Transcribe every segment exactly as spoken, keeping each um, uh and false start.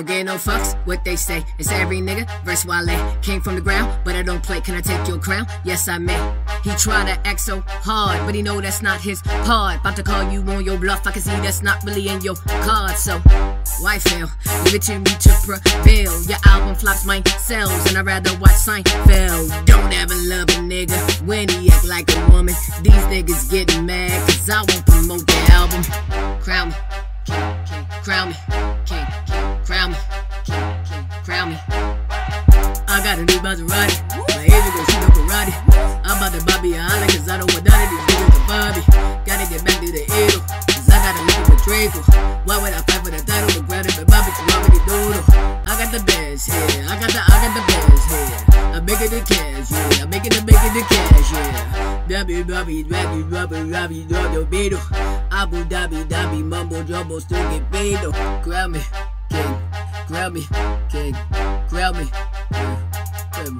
Don't get no fucks what they say. It's every nigga versus Wale. Came from the ground, but I don't play. Can I take your crown? Yes, I may. He try to act so hard, but he know that's not his part. About to call you on your bluff. I can see that's not really in your card. So why fail? Leave it to me to prevail. Your album flops mine sells, and I'd rather watch Seinfeld. Don't ever love a nigga when he act like a woman. These niggas getting mad, cause I won't promote the album. Crown me, king, king, crown me, king, king, crown me, king, king, crown me. I got a new Maserati, my agent gon' shoot up karate. I'm about to Bobby a holler, cause I don't want none of these niggas to Bobby. Gotta get back to the idol, cause I gotta look for Draco. Why would I fight for the title? The ground if it Bobby to already doodle. I got the bands here, I got the, I got the bands here. I'm making the cash, yeah, I'm making the, making the cash, yeah. Bobby, Bobby, Bobby, Bobby, Bobby, Bobby, Beetle. Abu Dhabi, Dhabi, mumbo jumbo, still get paid though. Grab me, king, grab me, king, grab me, king.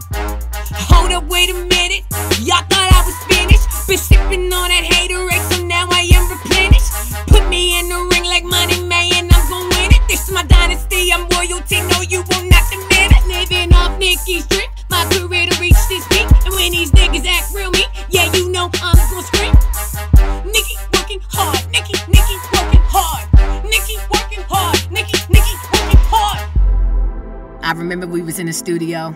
Hold up, wait a minute. Y'all thought I was finished. Been sipping on that haterade, so now I am replenished. Put me in the ring like Money May, and I'm gon' win it. This my dynasty, I'm royalty. No, you will not diminish. Living off Nicky's drip, my career to reach this peak. And when these niggas act real mean, yeah, you know I'm gon' scream. Nicky working hard, Nicky, Nicky working hard, Nicky working hard, Nicky, Nicky working hard. I remember we was in the studio.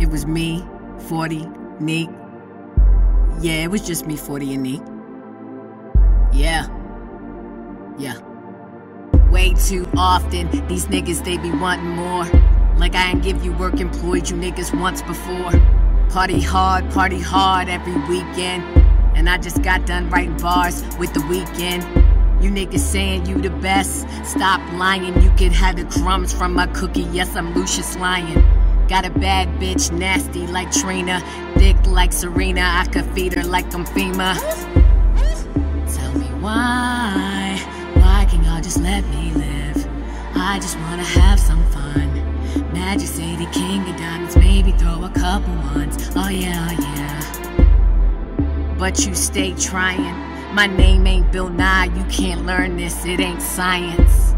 It was me, forty, Neek. Yeah, it was just me, forty, and Neek. Yeah. Yeah. Way too often, these niggas, they be wanting more. Like I ain't give you work, employed you niggas once before. Party hard, party hard every weekend. And I just got done writing bars with The Weekend. You niggas saying you the best. Stop lying, you could have the crumbs from my cookie. Yes, I'm Lucius Lyon. Got a bad bitch, nasty like Trina, thick like Serena, I could feed her like I'm FEMA. Tell me why, why can't y'all just let me live? I just wanna have some fun. Magic City, King of Diamonds, maybe throw a couple ones. Oh yeah, oh yeah. But you stay trying. My name ain't Bill Nye, you can't learn this, it ain't science.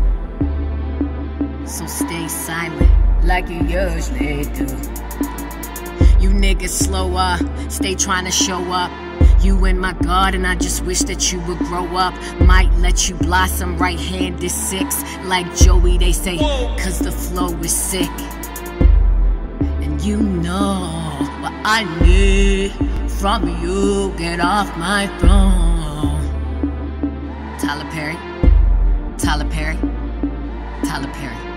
So stay silent. Like you usually do. You niggas slow up, stay trying to show up. You in my garden, I just wish that you would grow up. Might let you blossom right-handed six. Like Joey, they say, cause the flow is sick. And you know what I need from you. Get off my phone. Tyler Perry, Tyler Perry, Tyler Perry.